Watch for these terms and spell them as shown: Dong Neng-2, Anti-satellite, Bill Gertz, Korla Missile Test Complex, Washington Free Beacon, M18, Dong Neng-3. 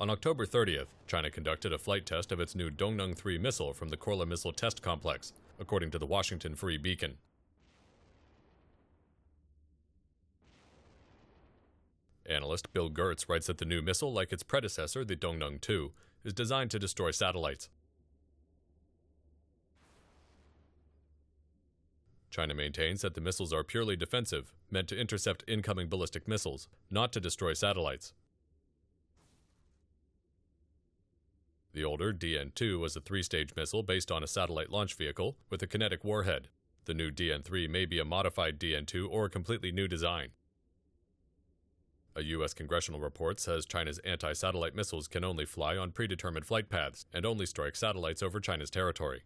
On October 30th, China conducted a flight test of its new Dong Neng-3 missile from the Korla Missile Test Complex, according to the Washington Free Beacon. Analyst Bill Gertz writes that the new missile, like its predecessor, the Dong Neng-2, is designed to destroy satellites. China maintains that the missiles are purely defensive, meant to intercept incoming ballistic missiles, not to destroy satellites. The older DN-2 was a three-stage missile based on a satellite launch vehicle with a kinetic warhead. The new DN-3 may be a modified DN-2 or a completely new design. A U.S. congressional report says China's anti-satellite missiles can only fly on predetermined flight paths and only strike satellites over China's territory.